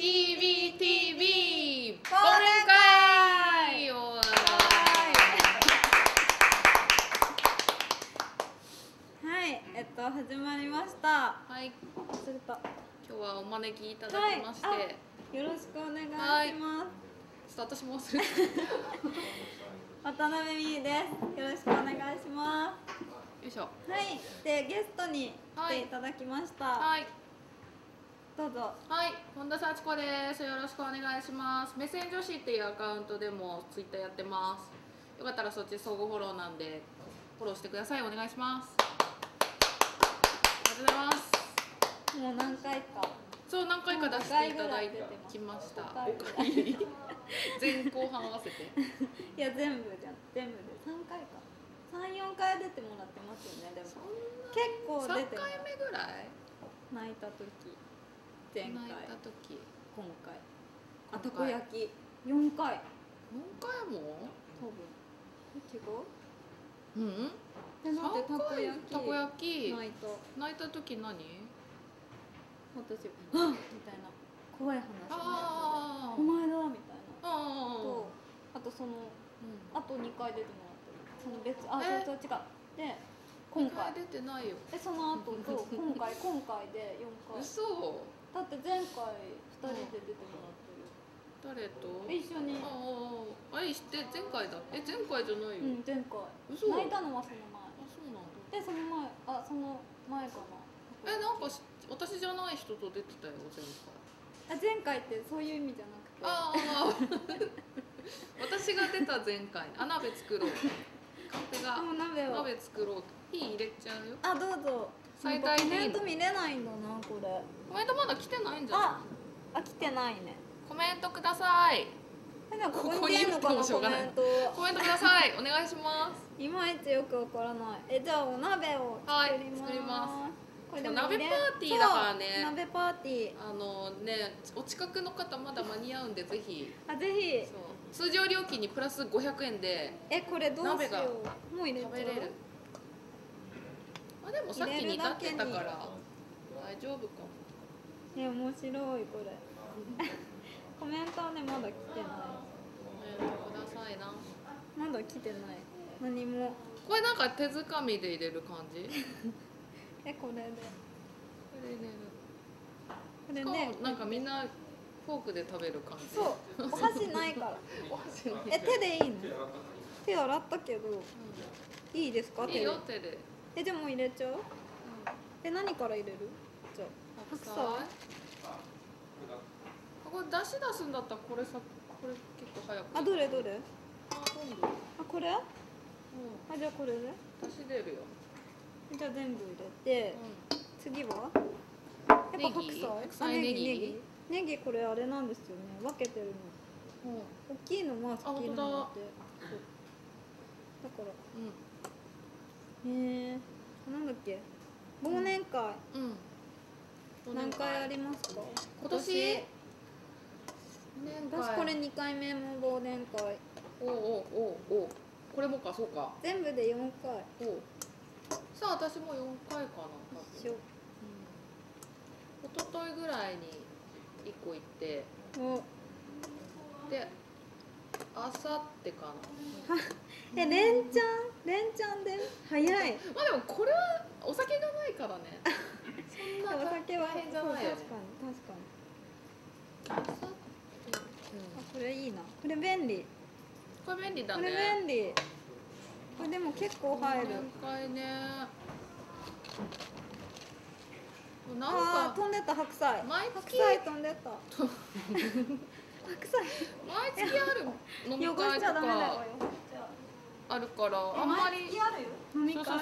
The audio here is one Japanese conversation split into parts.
TV 忘年会。はい、始まりました。はい。今日はお招きいただきまして、はい、よろしくお願いします。ちょっと私も忘れて渡辺美優です。よろしくお願いします。よいしょ。はい。でゲストに来ていただきました。はい。はいどうぞ。はい、本田幸子です。よろしくお願いします。メッセン女子っていうアカウントでもツイッターやってます。よかったらそっち相互フォローなんでフォローしてください。お願いします。ありがとうございます。もう何回か。そう何回か出していただいてきました。前後半合わせて。いや全部じゃん。全部で3回か。3、4回出てもらってますよね。でも結構出て。3回目ぐらい？泣いた時。前回、今回、あたこ焼き4回、も多分違う？うん？でなんでたこ焼き泣いた時何？私みたいな怖い話のやつで、お前だみたいなと、あとそのあと2回出てもらってる、その別あ違う違うで。今回出てないよ。えその後と今回で4回。嘘。だって前回2人で出てもらってる。誰と？一緒に。あああれして前回だ。え前回じゃないよ。うん前回。嘘。泣いたのはその前。あそうなんだ。でその前あその前かな。えなんか私じゃない人と出てたよ前回。あ前回ってそういう意味じゃなくて。ああ。私が出た前回。あ鍋作ろう。カンペが鍋作ろう。火入れちゃうよ。あどうぞ。最大でいいの。コメント見れないんだなこれ。コメントまだ来てないんじゃない？あ来てないね。コメントください。ここにいるのかもしょうがない。コメントください。お願いします。いまいちよくわからない。えじゃあお鍋を作ります。これでも鍋パーティーだからね。鍋パーティー。ねお近くの方まだ間に合うんでぜひ。あぜひ。通常料金にプラス500円で。えこれどうしよう。もう入れちゃう。あでもさっき煮立ってたから大丈夫かも。え面白いこれ。コメントはねまだ来てない。コメントくださいな。まだ来てない。何も。これなんか手づかみで入れる感じ？えこれで。これね。これね。なんかみんなフォークで食べる感じ。そう。お箸ないから。お箸ない。え手でいいの？手洗ったけど。いいですか手で？いいよ手で。えでも入れちゃう？え何から入れる？じゃあ白菜。これ出汁出すんだったらこれさこれ結構早く。あどれ？あこれ？あじゃあこれで？出汁出るよ。じゃあ全部入れて次は？やっぱ白菜？ネギこれあれなんですよね分けてるの。大きいのは好きなので。だから。なんだっけ忘年会、何回ありますか今年？私これ2回目も忘年会。おこれもかそうか全部で4回。おさあ私も4回かな。一緒。一昨日ぐらいに1個行ってであさってかな。え連チャンで早い。まあでもこれはお酒がないからね。そんなお酒は変じゃないよね。確かに。あこれいいな。これ便利。これ便利だね。これ便利。これでも結構入る。何回ね。なんか飛んでった白菜。白菜飛んでった。毎月ある飲み会とかあるからあんまりなんか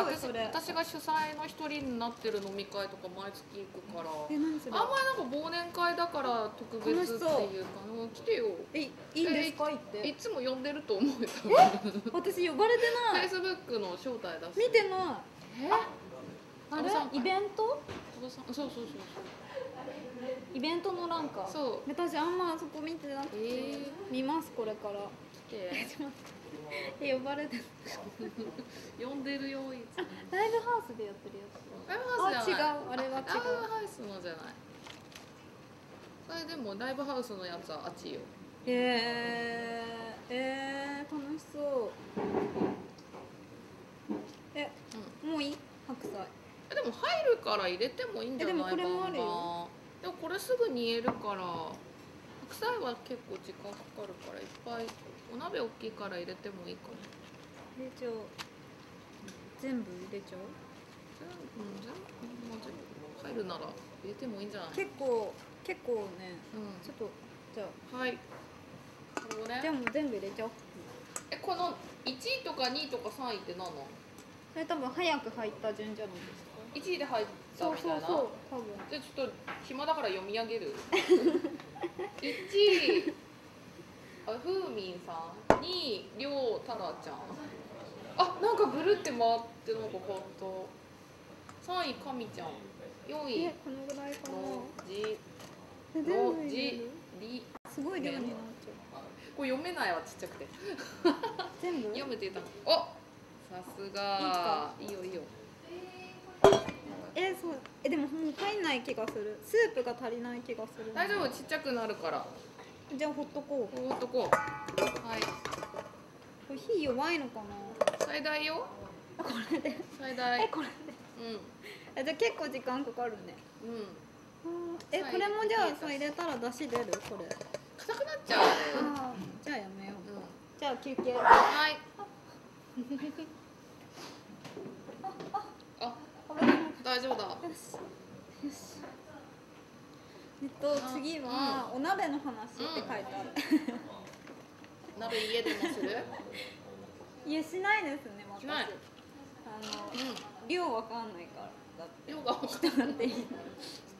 私が主催の一人になってる飲み会とか毎月行くからあんまりなんか忘年会だから特別っていうか来てよ。えいいんですか行っていつも呼んでると思う。私呼ばれてない。Facebook の招待だし見てない。あれイベント？そう。イベントの欄か。そう。私あんまそこ見てなくて。見ますこれから。来て。呼ばれて。呼んでるよいつも。ライブハウスでやってるやつ。ライブハウスじゃない。違うあれは違う。ライブハウスのじゃない。これでもライブハウスのやつは熱いよ。楽しそう。もういい？白菜。でも入るから入れてもいいんじゃないかな。でもこれもあるよ。でもこれすぐ煮えるから。白菜は結構時間かかるからいっぱい。お鍋大きいから入れてもいいかな。入れちゃう。全部入れちゃう？全部入るなら入れてもいいんじゃない？結構ね。ちょっとじゃあ。はい。じゃあもう全部入れちゃおう。この1位とか2位とか3位って何なの？それ多分早く入った順じゃないですか。1位で入ったみたいな。そう多分。じゃあちょっと暇だから読み上げる。1位ふうみんさん、2位りょうただちゃん。あ、なんかぐるって回ってなんか変わった。3位かみちゃん、4位このぐらいかな。すごい量になっちゃう。これ読めないわ、ちっちゃくて。全部読めてた。お、さすが。いいよいいよ。そう。でももう入んない気がする。スープが足りない気がする。大丈夫、ちっちゃくなるから。じゃあほっとこう。ほっとこう。はい。これ火弱いのかな。最大よ。これで。最大。これで。うん。じゃあ結構時間かかるね。うん。これもじゃあそう入れたら出汁出る？これ。硬くなっちゃう。じゃあやめよう。じゃあ休憩。はい。大丈夫だ。よしよし。次はお鍋の話って書いてある。鍋家でもする？いや、しないですね。私。量わかんないから。だって。量がわかんない。一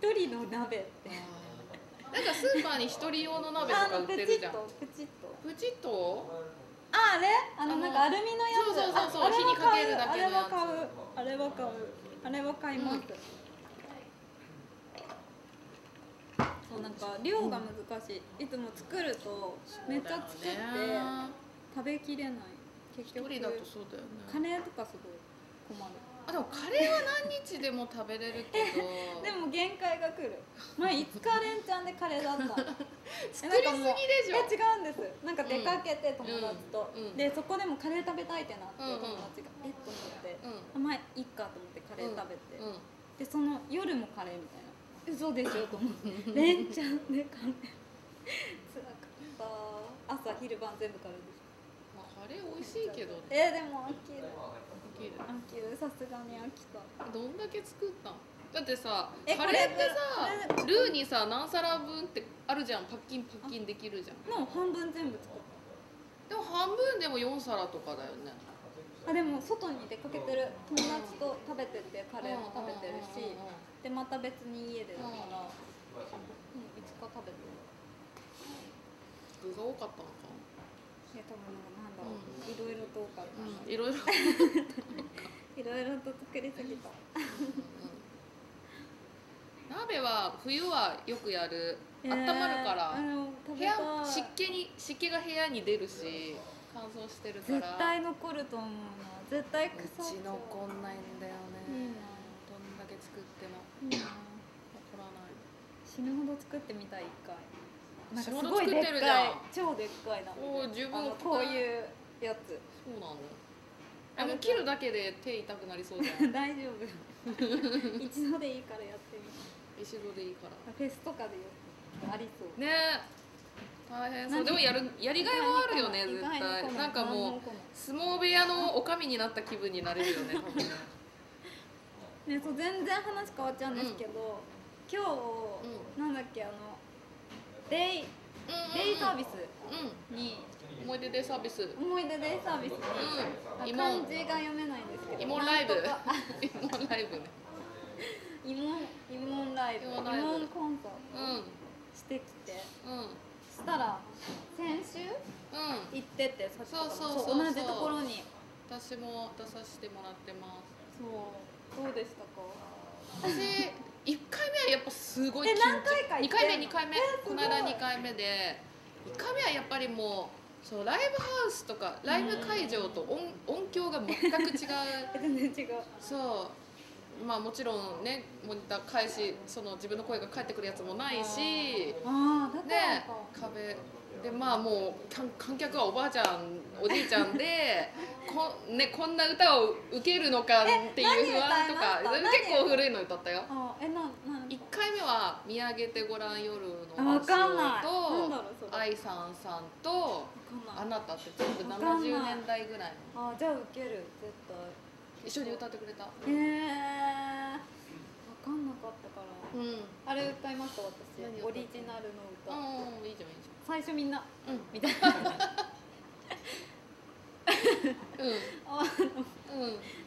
人の鍋って。なんかスーパーに一人用の鍋とか売ってるじゃん。プチッと。あれなんかアルミのやつ。そう、火にかけるだけのやつ。あれは買います。そう、なんか量が難しい。いつも作るとめっちゃ作って食べきれない。結局一人だとそうだよね。カレーとかすごい困る。でもカレーは何日でも食べれるけどでも限界が来る。前5日連チャンでカレーだったの作りすぎでしょ。違うんです。なんか出かけて友達と、でそこでもカレー食べたいってなって、友達がと思って、前いっかと思ってカレー食べて、でその夜もカレーみたいな。嘘でしょと思って連チャンでカレーつらかった。朝昼晩全部カレーです。まあカレー美味しいけどね。でも飽きる。さすがに飽きた。どんだけ作ったんだってさ。カレーってさ、ルーにさ何皿分ってあるじゃん。パッキンできるじゃん。もう半分全部作った。でも半分でも4皿とかだよね。でも外に出かけてる友達と食べてて、カレーも食べてるし、でまた別に家でだから、いつか食べてる。具が多かったのかな。いろいろと多かった。いろいろと作りすぎた。鍋は冬はよくやる。温まるから。部屋湿気が部屋に出るし、乾燥してるから絶対残ると思うな。絶対腐っちゃう。うち残んないんだよね。どんだけ作っても残らない。死ぬほど作ってみたい。一回なんかすごいでっかい、超でっかいな。こういうやつ。そうなの。もう切るだけで手痛くなりそうじゃん。大丈夫。一度でいいからやってみる。一度でいいから。フェスとかでありそう。ねえ。大変そう。でもやりがいはあるよね、絶対。なんかもう相撲部屋のおかみになった気分になれるよね。ね、そう、全然話変わっちゃうんですけど、今日なんだっけ、デイサービスに、思い出デイサービスに漢字が読めないんですけど、イモンコントしてきて、したら先週行ってて、そう同じところに私も出させてもらってます。そう、どうでしたか。1回目はやっぱすごい緊張。2回目、この間2回目で、1回目はやっぱりもうそう、ライブハウスとかライブ会場と音響が全く違う。全然違う。そうまあもちろんねモニター返しその自分の声が返ってくるやつもないし、ああね、壁でまあもう観客はおばあちゃんおじいちゃんでこんな歌を受けるのかっていう不安とか結構古いの歌ったよ。1回目は「見上げてごらん夜の場所」と「愛さんさん」と「あなた」って全部70年代ぐらいの。あ、じゃあ受ける絶対。一緒に歌ってくれた。へえ、分かんなかったから、うん、あれ歌いました。私オリジナルの歌。いいじゃんいいじゃん。最初みんなうんみたいな、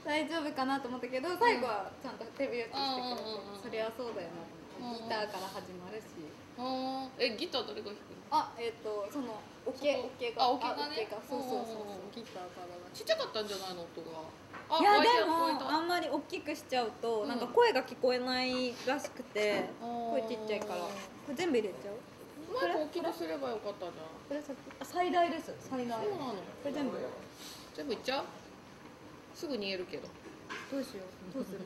大丈夫かなと思ったけど、最後はちゃんと手拍子してくれて、そりゃそうだよな。ギターから始まるし。え、ギターどれが弾くの？あ、そのオケが、オケがね、そうそうそうギターからだ。ちっちゃかったんじゃないの音が？いやでもあんまり大きくしちゃうとなんか声が聞こえないらしくて、声ちっちゃいから。これ全部入れちゃう？前も大きくすればよかったじゃん。最大です、最大。そうなの。これ全部いっちゃう？すぐ煮えるけど。どうしよう、どうする？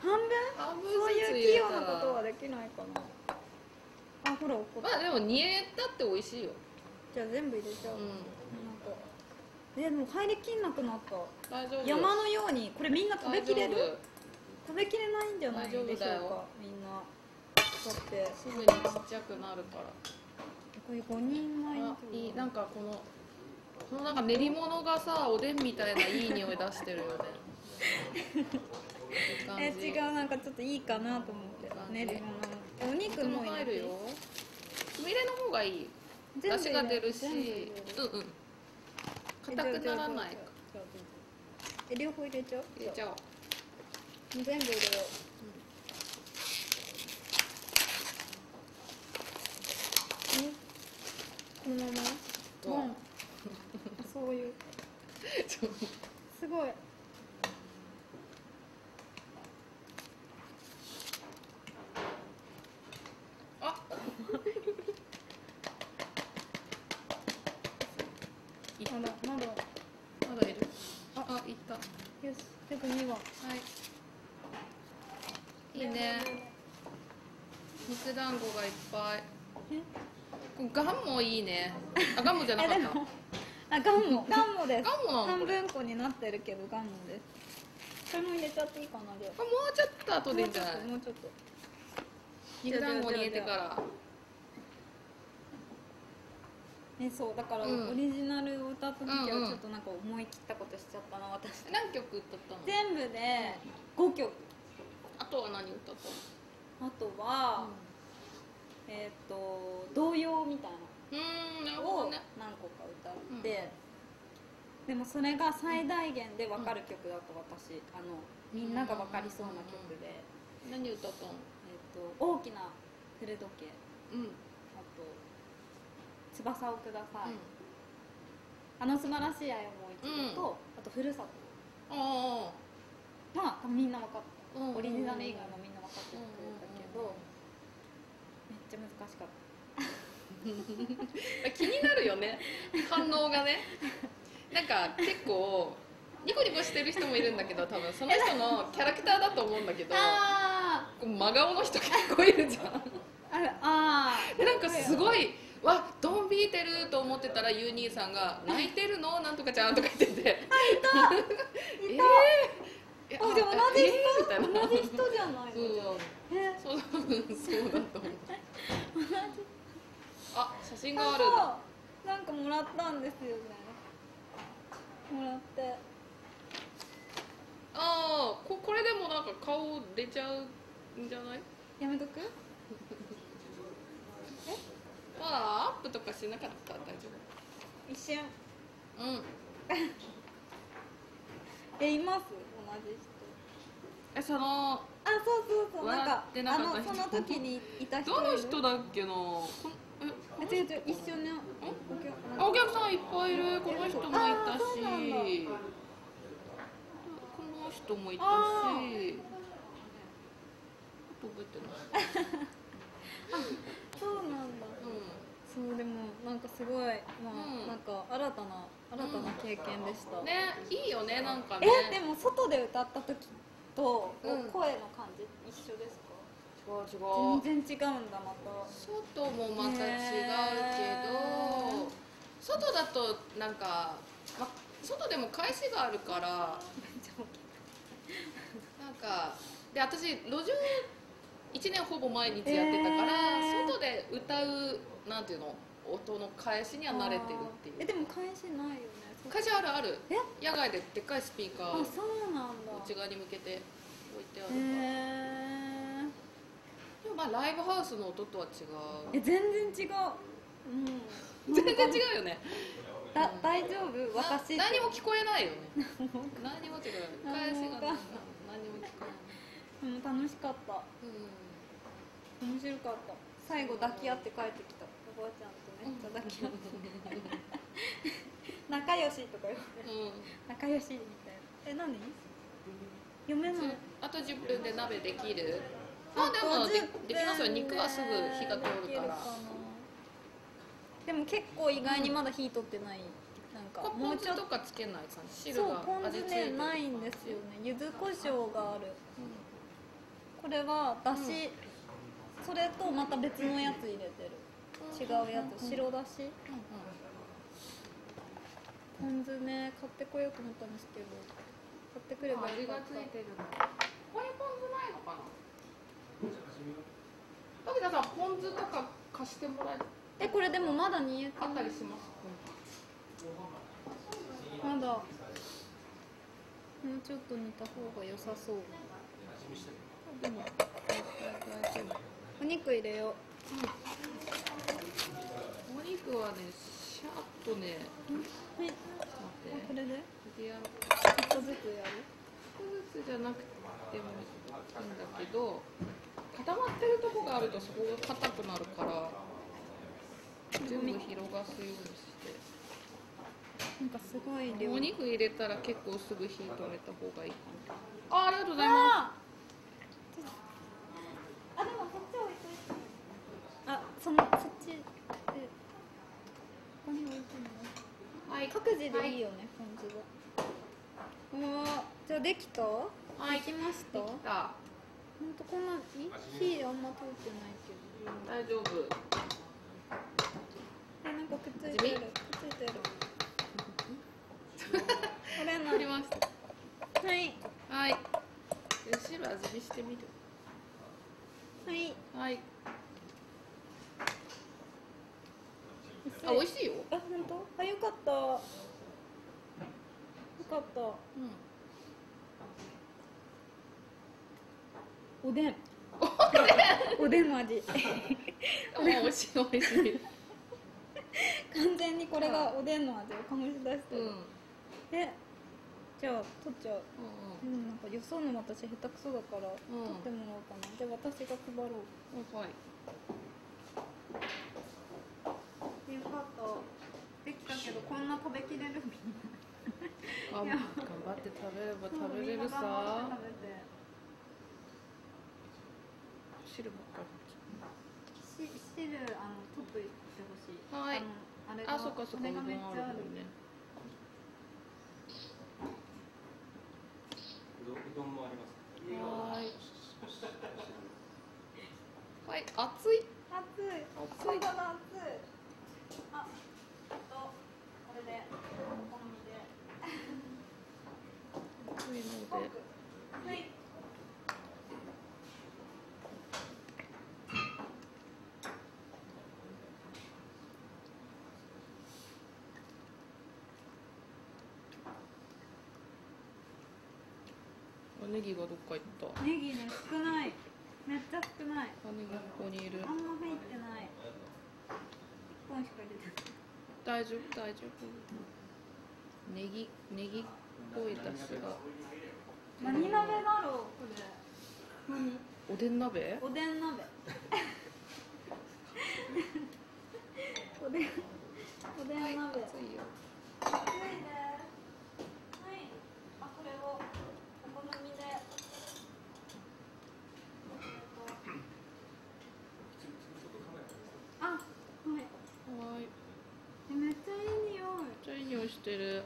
半分？そういう器用なことはできないかな。あ、ほら、まあでも煮えたって美味しいよ。じゃあ全部入れちゃう。うん。でも入りきんなくなった。大丈夫。山のようにこれみんな食べきれる？食べきれないんじゃないでしょうか。みんな。だってすぐにちっちゃくなるから。これ5人前。いい、なんかこのなんか練り物がさ、おでんみたいないい匂い出してるよね。違う、なんかちょっといいかなと思って。練り物。お肉も入るよ。つみれの方がいい。出汁が出るし、うんうん。硬くならない。両方入れちゃう？入れちゃおう。全部入れよう。このまま、うん、そういうすごいあまだいる。あ、いった。よし、よく2番。はい、いいね。肉団子がいっぱい。え、ガンもいいね。あ、ガンもじゃなかった。あ、ガンもです。半分こになってるけどガンもです。それも入れちゃっていいかな。でもうちょっと後でいいんじゃない？もうちょっと肉団子に入れてからね。そうだからオリジナルを歌った時はちょっとなんか思い切ったことしちゃったな、私。何曲歌ったの？全部で5曲。あとは何歌ったの？あとは童謡みたいなのを何個か歌って、でもそれが最大限で分かる曲だと、私みんなが分かりそうな曲で。何歌ったの？大きな古時計、あと翼をください、あの素晴らしい愛をもう一度と、あとふるさとはみんな分かった。オリジナル以外もみんな分かってくれたけど。めっちゃ難しかった。気になるよね。反応がね。なんか結構ニコニコしてる人もいるんだけど、多分その人のキャラクターだと思うんだけど、真顔の人結構いるじゃん。なんかすごいわ、ドン引いてると思ってたらゆう兄さんが泣いてるのなんとかちゃんとか言ってて。あ、いた。あ、でも同じ人じゃないの？そうだと思う。あ、写真があるんだ。なんかもらったんですよね。もらって。ああ、これでもなんか顔出ちゃうんじゃない？やめとく？まだアップとかしなかったら大丈夫？一瞬。うん。います？同じ人。そうそう、なんかその時にいた人。どの人だっけな。違う、一緒のお客さんいっぱいいる。この人もいたし、この人もいたし、覚えてない。そうなんだ。そうでもなんかすごい、まあなんか新たな経験でした。ね、いいよねなんかね。でも外で歌った時と声の感じ一緒ですか？違う。全然違うんだまた。外もまた違うけど、外だとなんか外でも返しがあるから。なんかで私路上1年ほぼ毎日やってたから、外で歌うなんていうの音の返しには慣れてるっていう。でも返しないよね。返しあるある。野外ででっかいスピーカーを内側に向けて置いてあるから。でもまあライブハウスの音とは違う。全然違う。うん。全然違うよね。大丈夫私。何も聞こえないよね。何も違う。返しが何も聞こえない。うん、楽しかった、うん、面白かった。最後抱き合って帰ってきたおばあちゃんとめっちゃ抱き合って仲良しとか言われる、うん、仲良しみたいな。何読めない。あと10分で鍋できる。あ、でもできますよ。肉はすぐ火が通るから。でも結構意外にまだ火取ってない。なんかポン酢とかつけない感じ。そう、ポン酢ね、ないんですよね。柚子胡椒がある。これはだし、それとまた別のやつ入れてる。違うやつ、白だし。ポン酢ね、買ってこようと思ったんですけど、買ってくれば味がついてる。ここにポン酢ないのかな。時田さん、ポン酢とか貸してもらえる？これでもまだ煮えてあったりします。まだもうちょっと煮た方が良さそう。でも大丈夫。お肉入れよう。お肉はね、シャッとね。はい。これで？ちょっとずつやる？ちょっとずつじゃなくてもいいんだけど、固まってるとこがあるとそこが硬くなるから、全部広がすようにして。なんかすごい量。お肉入れたら結構すぐ火止めた方がいい。ありがとうございます。あ、でもこっち置いといて。あ、そっちで。ここに置いても。はい。各自でいいよね、ポン酢が。うわ、じゃあできた？できました。できた。本当こんな火あんま通ってないけど。大丈夫。なんかくっついてる。取ります。はいはい。後ろ味見してみる。はいはい。あ、美味しいよ。あ、本当？あ、よかったよかった。うん。おでんの味。おでん美味しい美味しい。完全にこれがおでんの味を醸し出してる。で、じゃあ取っちゃう。なんかよそうの私下手くそだから取ってもらおうかな。で、私が配ろう。はい。よかった、できたけどこんな食べきれるみんな。頑張って食べれば食べれるさ。汁ばっかり。汁取っといてほしい。はい。あ、そっかそっか。これがめっちゃあるね。うどんもあります。はい。はい、熱い。熱い。熱いかな、熱い。あ、これでお好みで。熱いので。はい。ネギがどっか行った。ネギね、少ない。めっちゃ少ない。ネギがここにいる。あんま入ってない。1本しか入れてない。大丈夫、大丈夫。ネギっぽい出汁が。何鍋だろう、これ。何？おでん鍋？おでん鍋。おでん鍋。はい、熱いよ。熱いね。はい。あ、これを。お好みで。あ、はい。クしてる。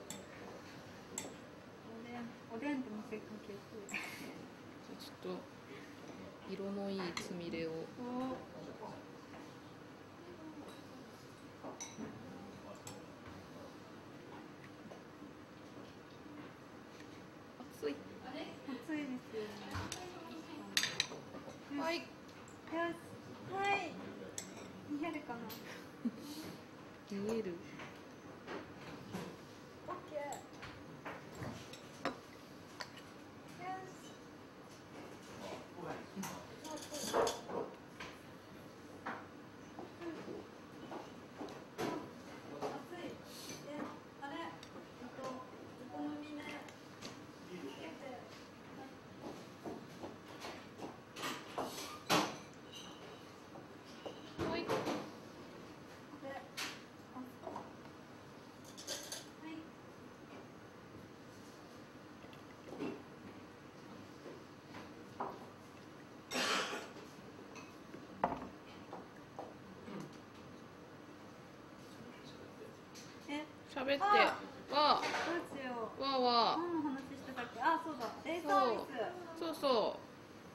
おでんと見せかけて。ちょっと色のいいつみれを。熱い。熱いですよね。はい。よし。はい。見えるかな。見える。オッケー。喋って、わあ。何の話してたっけ？あ、そうだ。デイサービス。そうそ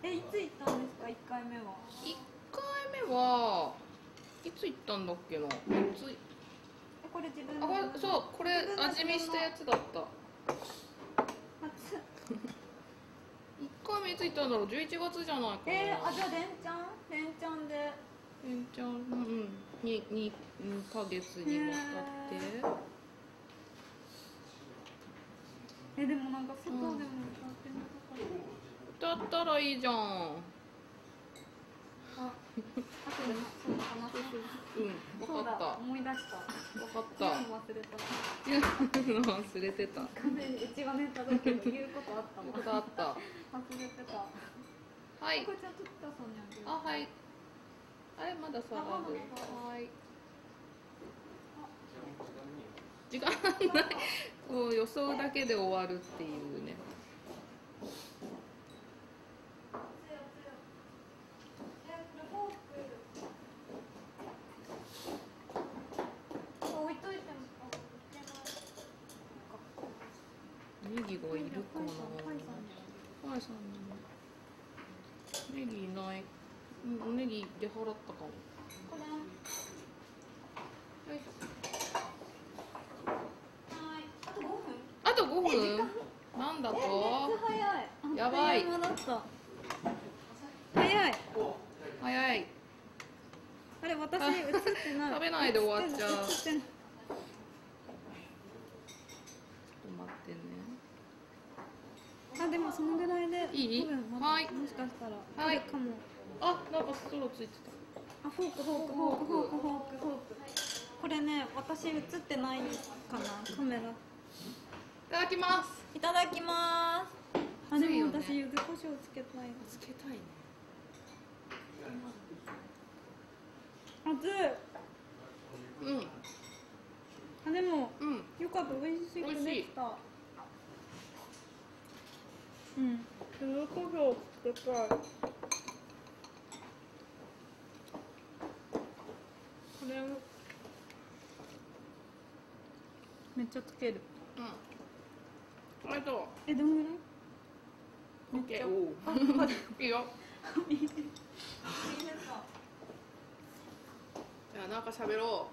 う。いつ行ったんですか？1回目は。1回目はいつ行ったんだっけな。これ自分の。あ、そう、これ味見したやつだった。1回目いつ行ったんだろう。11月じゃないかな。あ、じゃあ連チャンで。連チャン、2ヶ月にわたって。でもなんか外でも歌ってなかった。歌ったらいいじゃん。あ、後でそう話す。うん、わかった。思い出した。わかった。忘れてた。一番寝た時に言うことあったもん。忘れてた。はい。これちゃんとピタさんにあげる。あ、はい。あれまださ。はい。時間ないこう予想だけで終わるっていうね。ネギがいるかな。はいさんネギいない。ネギ出払ったかも。はい。なんだと？やばい。早い。あれ私映ってない。食べないで終わっちゃう。ちょっと待ってね。あでもそのぐらいでいい？はい。もしかしたらはいかも。あなんかストローついてた。あフォーク。これね私映ってないかなカメラ。いただきます。あ、でも私柚子胡椒つけたいね。熱い。うん。あ、でも、よかった美味しくできた。うん。柚子胡椒つけたい。これをめっちゃつける。うん。あとどんぐらい？オッケー。いいよ。じゃあなんか喋ろ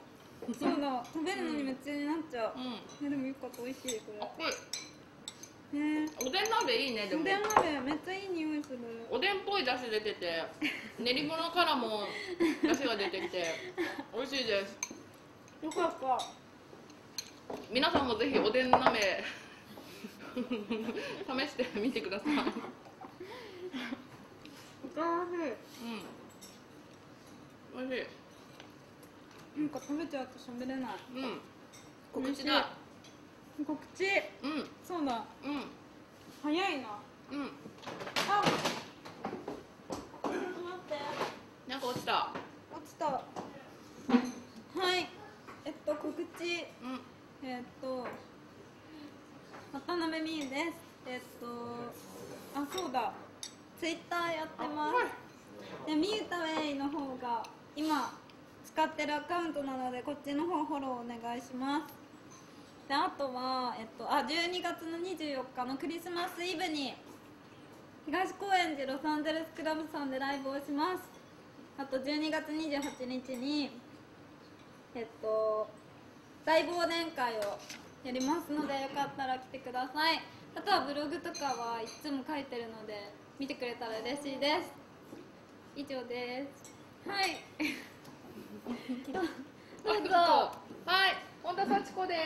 う。そうだ。食べるのに夢中になっちゃう。うん。でもよかった美味しいこれ。熱い。ね。おでん鍋いいねでも。おでん鍋めっちゃいい匂いする。おでんっぽい出汁出てて、練り物からも出汁が出てきて、美味しいです。よかった。皆さんもぜひおでん鍋。試してみてください。うん。美味しい。なんか食べちゃうと喋れない。うん。告知。うん。そうだ。うん。早いな。うん。あ。待って。なんか落ちた。はい。告知。うん。渡辺美優です。あ、そうだ。Twitter やってます。で、ミユタウェイの方が今使ってるアカウントなので、こっちの方フォローお願いします。であとは、12月の24日のクリスマスイブに東高円寺ロサンゼルスクラブさんでライブをします。あと12月28日に大忘年会をやりますので、よかったら来てください。あとはブログとかはいつも書いてるので見てくれたら嬉しいです。以上です。はい。どうぞ。はい、本田幸子です。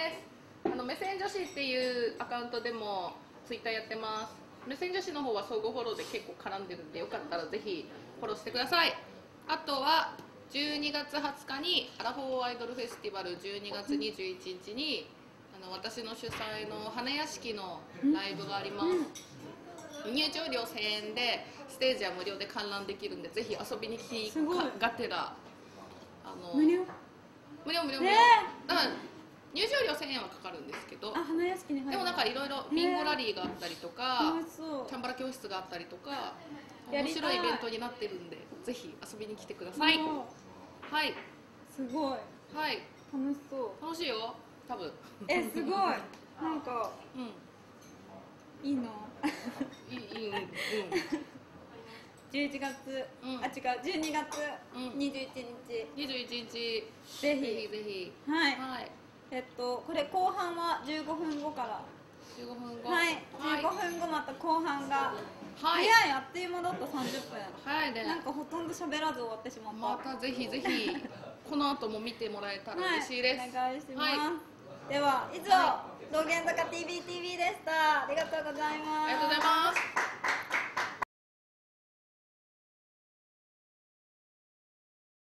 目線女子っていうアカウントでもツイッターやってます。目線女子の方は相互フォローで結構絡んでるんで、よかったらぜひフォローしてください。あとは12月20日にアラフォーアイドルフェスティバル、12月21日に私の主催の花屋敷のライブがあります。入場料1000円でステージは無料で観覧できるんで、ぜひ遊びに来がてら。無料、だから入場料1000円はかかるんですけど、花屋敷に入る。でもなんかいろいろビンゴラリーがあったりとか、チャンバラ教室があったりとか、面白いイベントになってるんで、ぜひ遊びに来てください。はい、すごい。はい、楽しそう。楽しいよ、多分。すごい、なんか、うん、いいの。いい、うん。11月、あ、違う、12月21日、ぜひ。はい、これ後半は15分後から、15分後、はい、15分後また後半が。早い、あっという間だった。30分、早いね。なんかほとんど喋らず終わってしまった。またぜひぜひこの後も見てもらえたら嬉しいです。お願いします。では以上、道玄坂 T.V.T.V. でした。ありがとうございます。